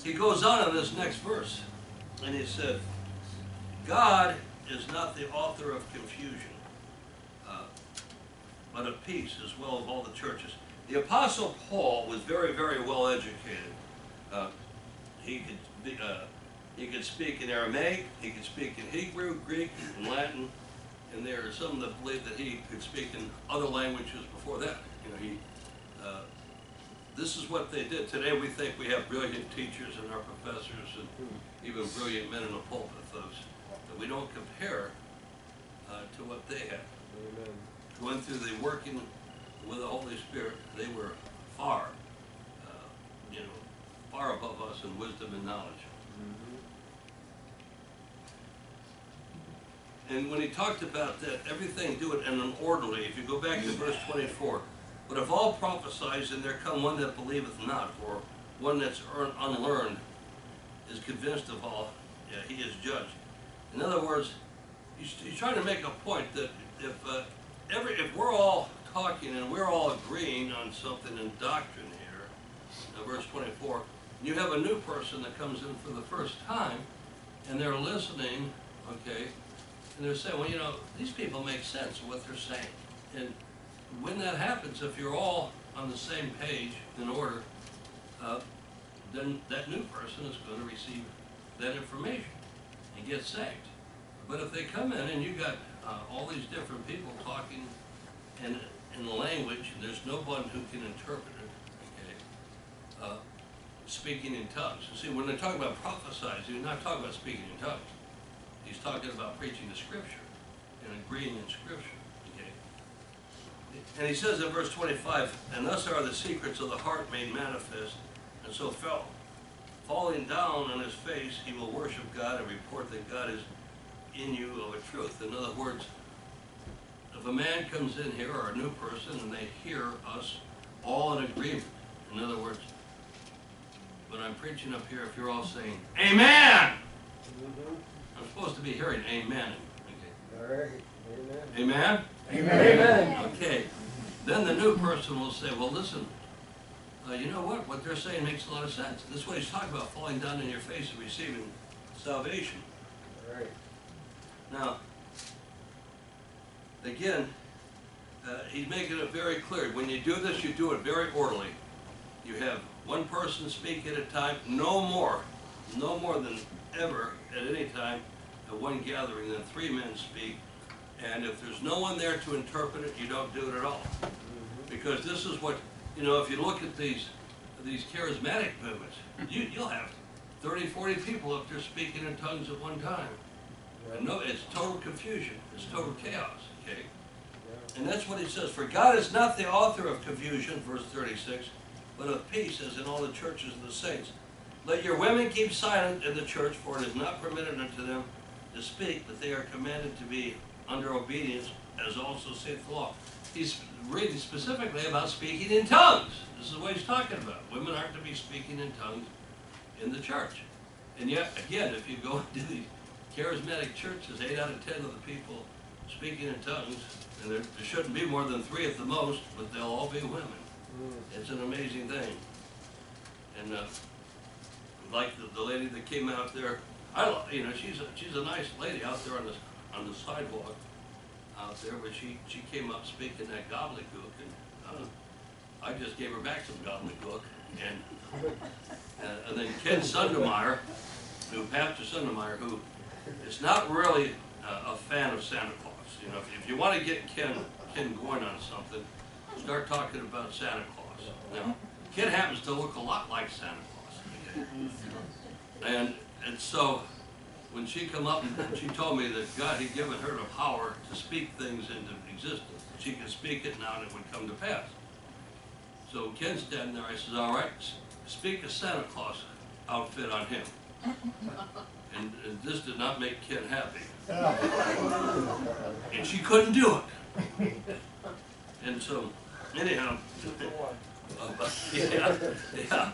he goes on in this next verse, and he said, God is not the author of confusion, uh, but of peace, as well of all the churches. The Apostle Paul was very, very well educated. Uh, he could be, uh, he could speak in Aramaic, he could speak in Hebrew, Greek, and Latin, and there are some that believe that he could speak in other languages before that. You know, he, uh, this is what they did. Today we think we have brilliant teachers and our professors and even brilliant men in the pulpit. Those that we don't compare uh, to what they had. Amen. Going through the working with the Holy Spirit, they were far, uh, you know, far above us in wisdom and knowledge. Mm-hmm. And when he talked about that, everything do it in an orderly. If you go back to verse twenty-four, but if all prophesies, and there come one that believeth not, or one that's unlearned, is convinced of all, yeah, he is judged. In other words, he's, he's trying to make a point that if uh, every if we're all talking and we're all agreeing on something in doctrine here, now verse twenty-four, you have a new person that comes in for the first time, and they're listening, okay, and they're saying, well, you know, these people make sense of what they're saying. And when that happens, if you're all on the same page in order, uh, then that new person is going to receive that information and get saved. But if they come in and you've got uh, all these different people talking in, in language, and there's no one who can interpret it, okay, uh, speaking in tongues. See, when they talk about prophesizing, he's not talking about speaking in tongues. He's talking about preaching the Scripture and agreeing in Scripture. And he says in verse twenty-five, and thus are the secrets of the heart made manifest, and so fell. Falling down on his face, he will worship God and report that God is in you of a truth. In other words, if a man comes in here, or a new person, and they hear us all in agreement. In other words, when I'm preaching up here, if you're all saying, amen! Mm-hmm. I'm supposed to be hearing amen. Okay. All right. Amen. Amen? Amen. Amen. Okay. Then the new person will say, well, listen, uh, you know what? What they're saying makes a lot of sense. This is what he's talking about, falling down in your face and receiving salvation. All right. Now, again, uh, he's making it very clear. When you do this, you do it very orderly. You have one person speak at a time, no more, no more than ever at any time at one gathering than three men speak. And if there's no one there to interpret it, you don't do it at all. Because this is what, you know, if you look at these these charismatic movements, you, you'll have thirty, forty people up there speaking in tongues at one time. And no, it's total confusion. It's total chaos, okay? And that's what he says. For God is not the author of confusion, verse thirty-six, but of peace, as in all the churches of the saints. Let your women keep silent in the church, for it is not permitted unto them to speak, but they are commanded to be under obedience, as also saith the law. He's reading specifically about speaking in tongues. This is what he's talking about. Women aren't to be speaking in tongues in the church. And yet, again, if you go into these charismatic churches, eight out of ten of the people speaking in tongues, and there, there shouldn't be more than three at the most, but they'll all be women. It's an amazing thing. And uh, like the, the lady that came out there, I, you know, she's a, she's a nice lady out there on the, on the sidewalk out there, but she, she came up speaking that gobbledygook, and I, don't, I just gave her back some gobbledygook. And, uh, and then Ken Sundermeyer, who Pastor Sundermeyer, who is not really uh, a fan of Santa Claus. You know, if, if you want to get Ken, Ken going on something, start talking about Santa Claus. Now, Ken happens to look a lot like Santa Claus. Okay? And, and so, when she came up and she told me that God had given her the power to speak things into existence, she could speak it now and it would come to pass. So Ken's standing there, I says, all right, speak a Santa Claus outfit on him. And, and this did not make Ken happy. And she couldn't do it. And so, anyhow, uh, yeah, yeah.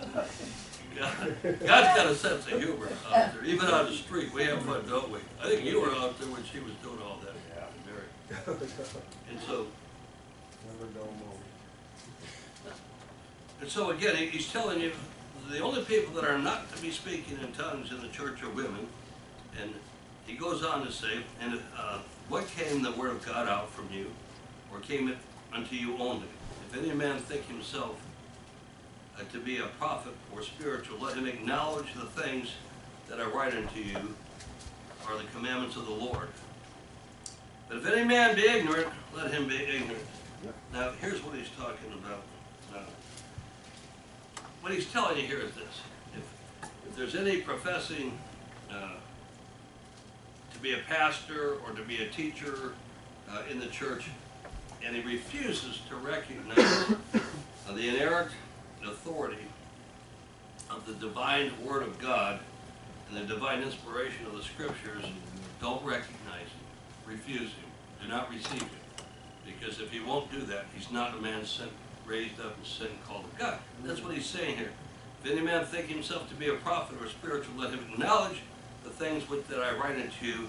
God, God's got a sense of humor out there, even on the street. We have fun, don't we? I think you were out there when she was doing all that. Yeah, Mary. And so, never go more. And so again, he's telling you, the only people that are not to be speaking in tongues in the church are women. And he goes on to say, and uh, what came the word of God out from you, or came it unto you only? If any man think himself uh, to be a prophet or spiritual, let him acknowledge the things that I write unto you are the commandments of the Lord. But if any man be ignorant, let him be ignorant. Now, here's what he's talking about now. What he's telling you here is this. If, if there's any professing uh, to be a pastor or to be a teacher uh, in the church, and he refuses to recognize uh, the inerrant authority of the divine Word of God and the divine inspiration of the Scriptures, don't recognize him, refuse him, do not receive him. Because if he won't do that, he's not a man sent, raised up and sent and called of God. And that's what he's saying here. If any man think himself to be a prophet or spiritual, let him acknowledge the things which that I write unto you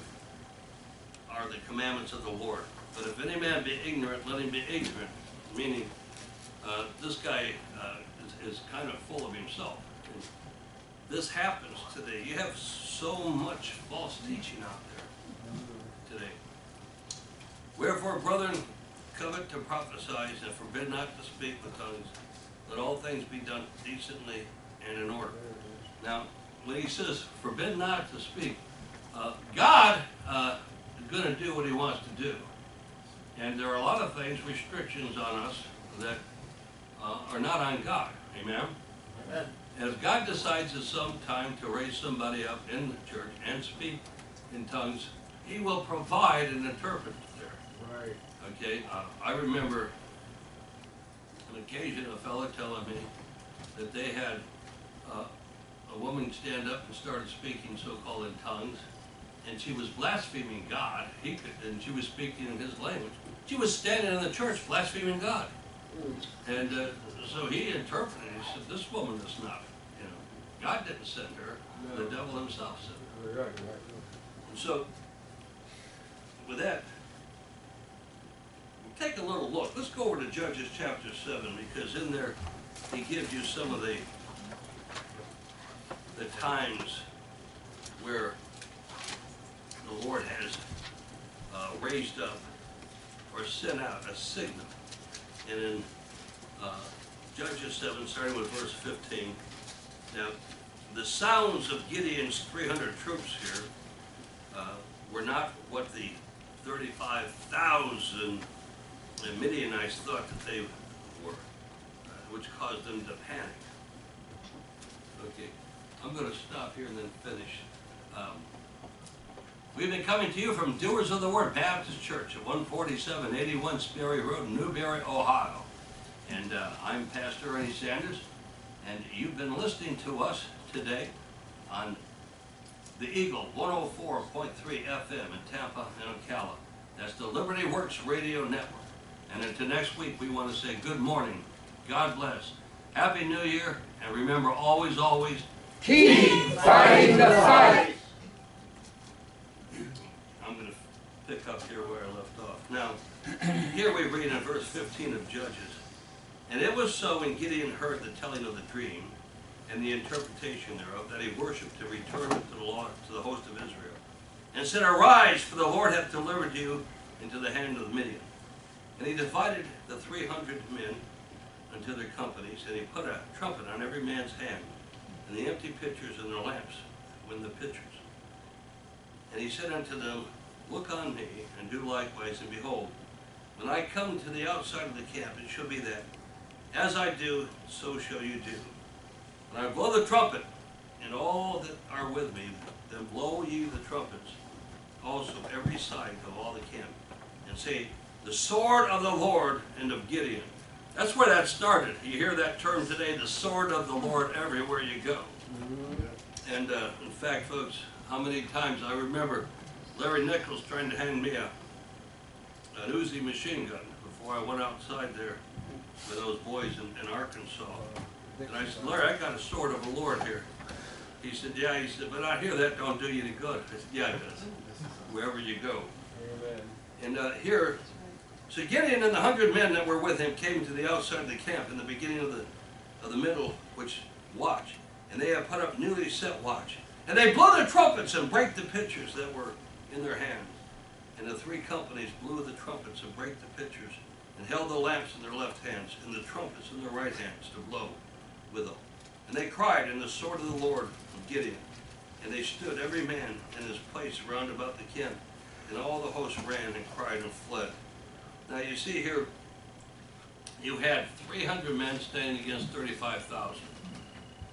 are the commandments of the Lord. But if any man be ignorant, let him be ignorant. Meaning, uh, this guy uh, is, is kind of full of himself. And this happens today. You have so much false teaching out there today. Wherefore, brethren, covet to prophesy, and forbid not to speak with tongues. Let all things be done decently and in order. Now, when he says forbid not to speak, uh, God uh, is going to do what he wants to do. And there are a lot of things, restrictions on us, that uh, are not on God. Amen? Amen? And if God decides at some time to raise somebody up in the church and speak in tongues, he will provide an interpreter there. Right. Okay, uh, I remember an occasion a fellow telling me that they had uh, a woman stand up and started speaking so-called in tongues, and she was blaspheming God. He could, and she was speaking in his language. She was standing in the church blaspheming God, and uh, so he interpreted. He said, "This woman is not, you know, God didn't send her. No. The devil himself sent her." Right, right, right. And so, with that. Take a little look. Let's go over to Judges chapter seven, because in there he gives you some of the the times where the Lord has uh, raised up or sent out a signal. And in uh, Judges seven, starting with verse fifteen, now the sounds of Gideon's three hundred troops here uh, were not what the thirty-five thousand the Midianites thought that they were, uh, which caused them to panic. Okay, I'm going to stop here and then finish. Um, we've been coming to you from Doers of the Word Baptist Church at one forty-seven eighty-one Sperry Road, Newberry, Ohio. And uh, I'm Pastor Ernie Sanders, And you've been listening to us today on the Eagle one oh four point three F M in Tampa and Ocala. That's the Liberty Works Radio Network. And until next week, we want to say good morning, God bless, Happy New Year, and remember always, always, keep fighting the fight. I'm going to pick up here where I left off. Now, here we read in verse fifteen of Judges, and it was so when Gideon heard the telling of the dream and the interpretation thereof that he worshipped and returned to the Lord, to the host of Israel, and said, Arise, for the Lord hath delivered you into the hand of the Midian. And he divided the three hundred men unto their companies, and he put a trumpet on every man's hand, and the empty pitchers and their lamps within the pitchers. And he said unto them, Look on me, and do likewise, and behold, when I come to the outside of the camp, it shall be that, as I do, so shall you do. When I blow the trumpet, and all that are with me, then blow ye the trumpets also every side of all the camp, and say, The sword of the Lord and of Gideon. That's where that started. You hear that term today, the sword of the Lord, everywhere you go. Mm-hmm. And uh, in fact, folks, how many times I remember Larry Nichols trying to hand me a, an Uzi machine gun before I went outside there with those boys in, in Arkansas. And I said, Larry, I got a sword of the Lord here. He said, yeah. He said, but I hear that don't do you any good. I said, yeah, it does. Wherever you go. Amen. And uh, here, so Gideon and the hundred men that were with him came to the outside of the camp in the beginning of the, of the middle which watch, and they had put up newly set watch. And they blew the trumpets and brake the pitchers that were in their hands. And the three companies blew the trumpets and brake the pitchers, and held the lamps in their left hands, and the trumpets in their right hands to blow withal. And they cried, and the sword of the Lord of Gideon. And they stood every man in his place round about the camp, and all the host ran and cried and fled. Now you see here, you had three hundred men standing against thirty-five thousand.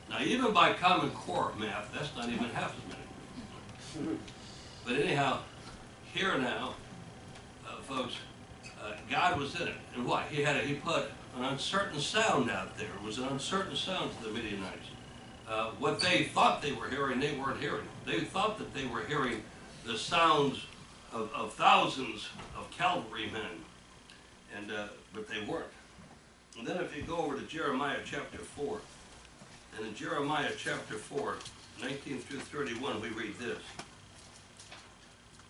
Now even by Common Core math, that's not even half as many. But anyhow, here now, uh, folks, uh, God was in it. And what? He had a, he put an uncertain sound out there. It was an uncertain sound to the Midianites. Uh, what they thought they were hearing, they weren't hearing. They thought that they were hearing the sounds of, of thousands of cavalry men. And, uh, but they weren't. And then if you go over to Jeremiah chapter four, and in Jeremiah chapter four, nineteen through thirty-one, we read this.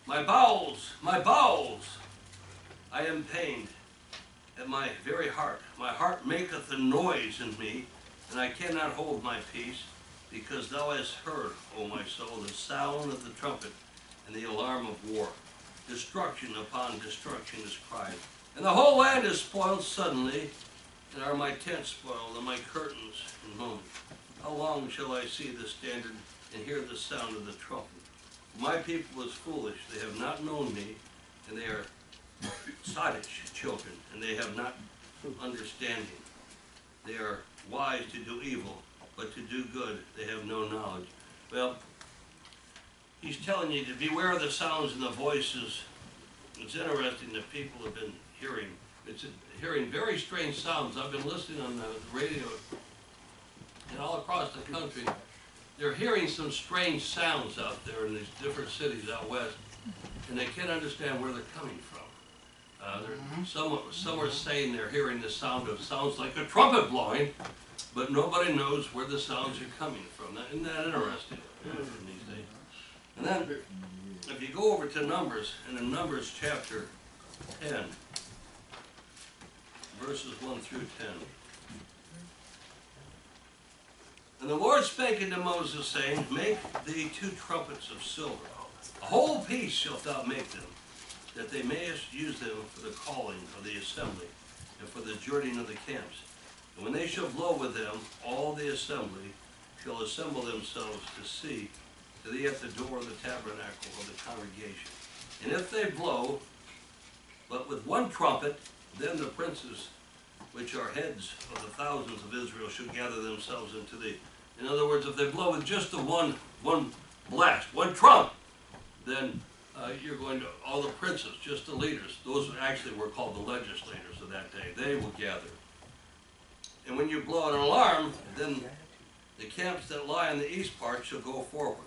My bowels, my bowels, I am pained at my very heart. My heart maketh a noise in me, and I cannot hold my peace, because thou hast heard, O my soul, the sound of the trumpet and the alarm of war. Destruction upon destruction is cried. And the whole land is spoiled suddenly, and are my tents spoiled, and my curtains in mourning. How long shall I see the standard, and hear the sound of the trumpet? My people is foolish, they have not known me, and they are sottish children, and they have not understanding. They are wise to do evil, but to do good they have no knowledge. Well, he's telling you to beware of the sounds and the voices. It's interesting that people have been hearing. It's hearing very strange sounds. I've been listening on the radio and all across the country. They're hearing some strange sounds out there in these different cities out west, and they can't understand where they're coming from. Uh, some, some are saying they're hearing the sound of sounds like a trumpet blowing, but nobody knows where the sounds are coming from. Isn't that interesting in these days? And then, if you go over to Numbers, and in Numbers chapter ten, verses one through ten. And the Lord spake unto Moses, saying, Make thee two trumpets of silver. A whole piece shalt thou make them, that they mayest use them for the calling of the assembly, and for the journeying of the camps. And when they shall blow with them, all the assembly shall assemble themselves to see to thee at the door of the tabernacle of the congregation. And if they blow, but with one trumpet, then the princes, which are heads of the thousands of Israel, shall gather themselves into thee. In other words, if they blow with just the one, one blast, one trump, then uh, you're going to, all the princes, just the leaders, those actually were called the legislators of that day, they will gather. And when you blow an alarm, then the camps that lie on the east part shall go forward.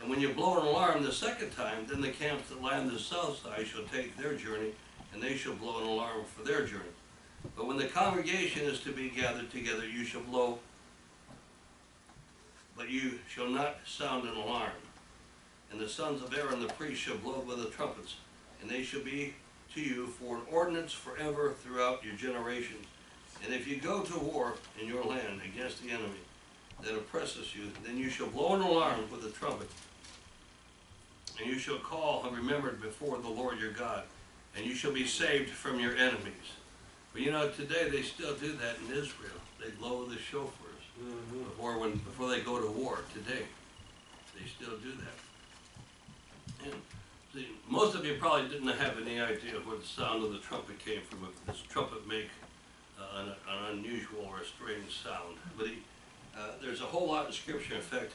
And when you blow an alarm the second time, then the camps that lie on the south side shall take their journey, and they shall blow an alarm for their journey. But when the congregation is to be gathered together, you shall blow, but you shall not sound an alarm. And the sons of Aaron the priest shall blow with the trumpets, and they shall be to you for an ordinance forever throughout your generations. And if you go to war in your land against the enemy that oppresses you, then you shall blow an alarm with a trumpet. And you shall call and remember before the Lord your God, and you shall be saved from your enemies. But you know, today they still do that in Israel. They blow the shofars mm-hmm. before, when, before they go to war today. They still do that. And see, most of you probably didn't have any idea where the sound of the trumpet came from. If this trumpet make uh, an, an unusual or a strange sound. But he, Uh, there's a whole lot in Scripture, in fact,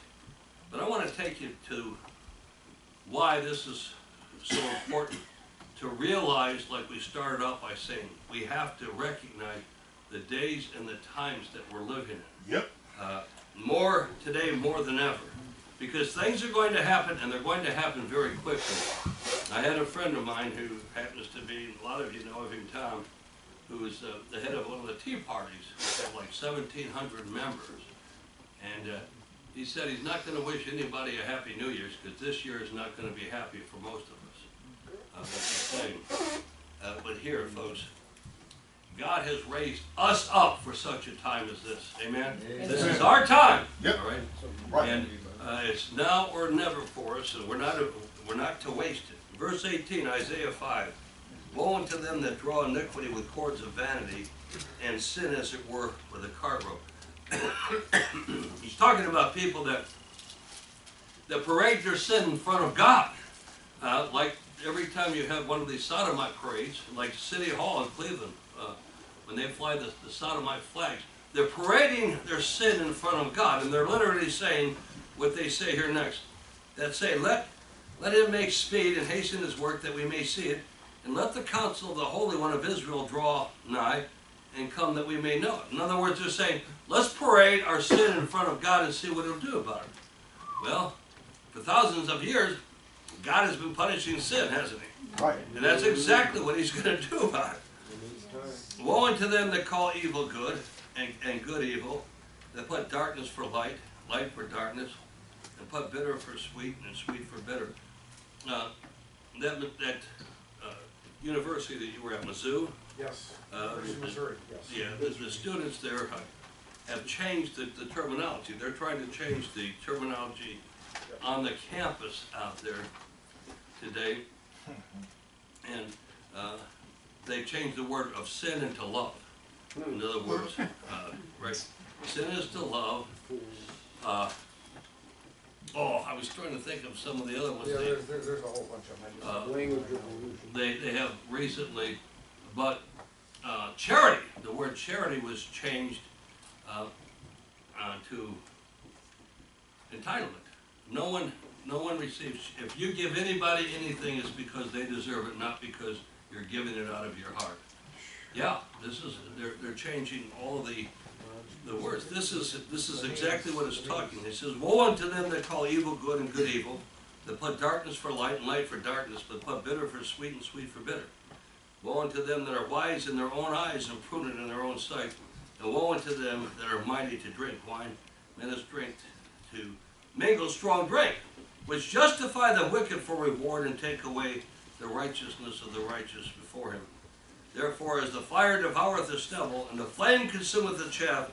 but I want to take you to why this is so important to realize, like we started out by saying, we have to recognize the days and the times that we're living in. Yep. Uh, more today, more than ever, because things are going to happen, and they're going to happen very quickly. I had a friend of mine who happens to be, a lot of you know of him, Tom, who was uh, the head of one of the Tea Parties, which had like seventeen hundred members. And uh, he said he's not going to wish anybody a Happy New Year's, because this year is not going to be happy for most of us. Uh, uh, but here, folks, God has raised us up for such a time as this. Amen? Amen. This is our time. Yep. All right? Right. And uh, it's now or never for us, and we're not, a, we're not to waste it. Verse eighteen, Isaiah five. Woe unto them that draw iniquity with cords of vanity, and sin, as it were, with a cart rope. He's talking about people that that parade their sin in front of God. Uh, like every time you have one of these sodomite parades, like City Hall in Cleveland, uh, when they fly the, the sodomite flags, they're parading their sin in front of God, and they're literally saying what they say here next. That say, let, let him make speed and hasten his work that we may see it, and let the counsel of the Holy One of Israel draw nigh, and come that we may know it. In other words, they're saying, let's parade our sin in front of God and see what he'll do about it. Well, for thousands of years, God has been punishing sin, hasn't he? Right. And that's exactly what he's going to do about it. Yes. Woe unto them that call evil good, and, and good evil, that put darkness for light, light for darkness, and put bitter for sweet, and sweet for bitter. Uh, that that uh, university that you were at, Mizzou, Yes, uh, Missouri. Yes. Yeah, the, the students there have changed the, the terminology. They're trying to change the terminology on the campus out there today. And uh, they changed the word of sin into love. In other words, uh, right? Sin is to love. Uh, Oh, I was trying to think of some of the other ones. Yeah, there's, there's a whole bunch of them. Language revolution. They, they have recently... But uh, charity, the word charity was changed uh, uh, to entitlement. No one, no one receives, if you give anybody anything, it's because they deserve it, not because you're giving it out of your heart. Yeah, this is, they're, they're changing all of the, the words. This is, this is exactly what it's talking. It says, woe unto them that call evil good and good evil, that put darkness for light and light for darkness, but put bitter for sweet and sweet for bitter. Woe unto them that are wise in their own eyes and prudent in their own sight. And woe unto them that are mighty to drink wine, men is drink to mingle strong drink, which justify the wicked for reward and take away the righteousness of the righteous before him. Therefore, as the fire devoureth the stubble, and the flame consumeth the chaff,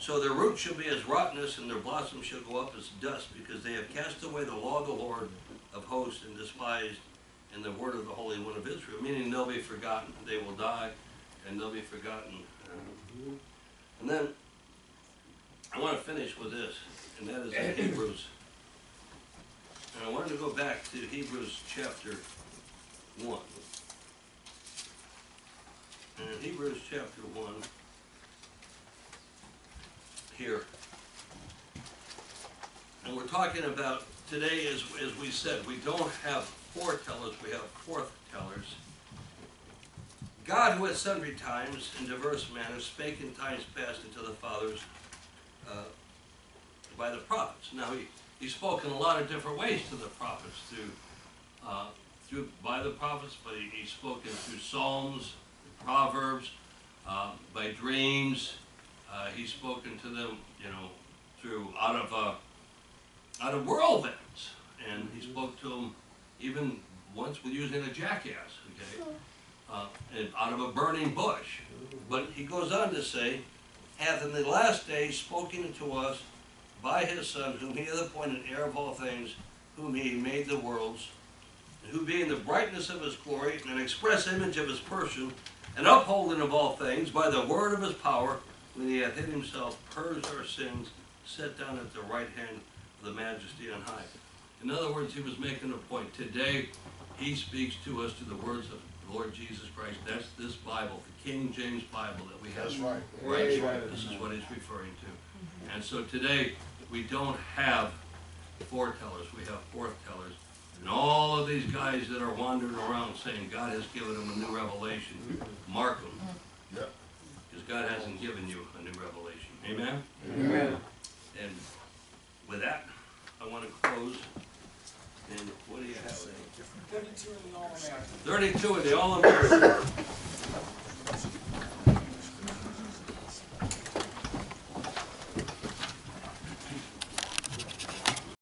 so their root shall be as rottenness, and their blossom shall go up as dust, because they have cast away the law of the Lord of hosts, and despised and the word of the Holy One of Israel, meaning they'll be forgotten. They will die, and they'll be forgotten. Um, and then, I want to finish with this, and that is in Hebrews. And I wanted to go back to Hebrews chapter one. And in Hebrews chapter one, here, and we're talking about, today, as, as we said, we don't have foretellers, we have forthtellers. God, who at sundry times in diverse manners spake in times past unto the fathers uh, by the prophets. Now he, he spoke in a lot of different ways to the prophets, through, uh, through by the prophets, but he, he spoke in through psalms, proverbs, uh, by dreams. Uh, he's spoken to them, you know, through out of uh, out of whirlwinds, and he spoke to them even once with using a jackass. Okay. Uh, out of a burning bush. But he goes on to say, hath in the last days spoken to us by his Son, whom he hath appointed heir of all things, whom he made the worlds, who being the brightness of his glory, and an express image of his person, and upholding of all things by the word of his power, when he hath in himself purged our sins, set down at the right hand of the majesty on high. In other words, he was making a point. Today, he speaks to us through the words of Lord Jesus Christ. That's this Bible, the King James Bible that we have. That's right. Right here. Right. This is what he's referring to. And so today we don't have foretellers, we have foretellers. And all of these guys that are wandering around saying God has given them a new revelation, mark them. Yep. Because God hasn't given you a new revelation. Amen? Amen. And with that, I want to close. And what do you have there? thirty-two in the All-American. thirty-two in the All-American.